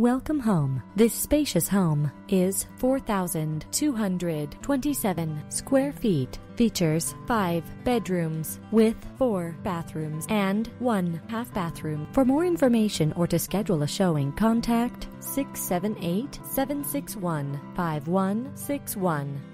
Welcome home. This spacious home is 4,227 square feet. Features 5 bedrooms with 4 bathrooms and 1 half bathroom. For more information or to schedule a showing, contact 678-761-5161.